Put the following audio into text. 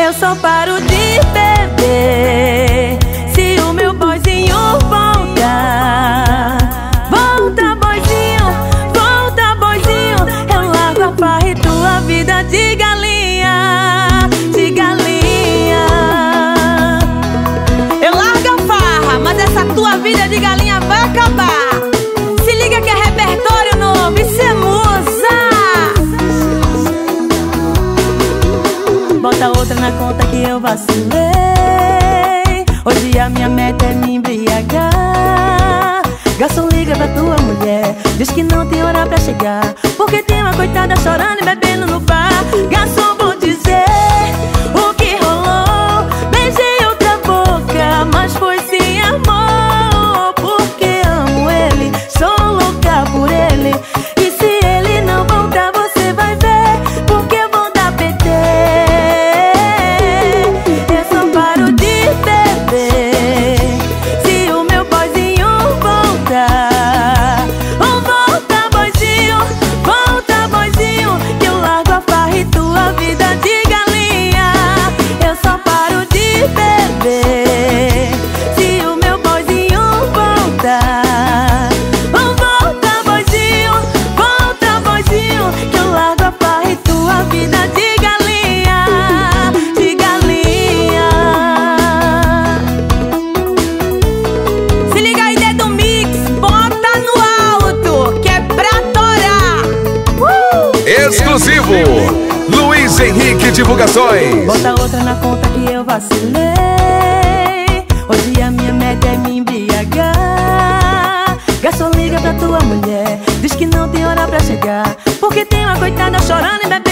eu só paro de beber se o meu boyzinho voltar. Volta, boyzinho, volta, boyzinho. Eu largo a farra e tua vida de galinha, de galinha. Eu largo a farra, mas essa tua vida de galinha vai acabar. Se liga que é repertório novo, isso é musa. Bota outra na conta que eu vacilei. Hoje a minha meta é me embriagar. Garçom, liga pra tua mulher, diz que não tem hora pra chegar, porque tem uma coitada chorando e bebendo no bar. Garçom, vou dizer o que rolou. Beijei outra boca, mas foi sem amor, porque amo ele, sou louca por ele. E se ele não voltar, você vai ver, porque eu vou dar PT. Exclusivo, Luiz Henrique Divulgações. Bota outra na conta que eu vacilei. Hoje a minha meta é me embriagar. Garçom, liga pra tua mulher, diz que não tem hora pra chegar, porque tem uma coitada chorando e bebendo.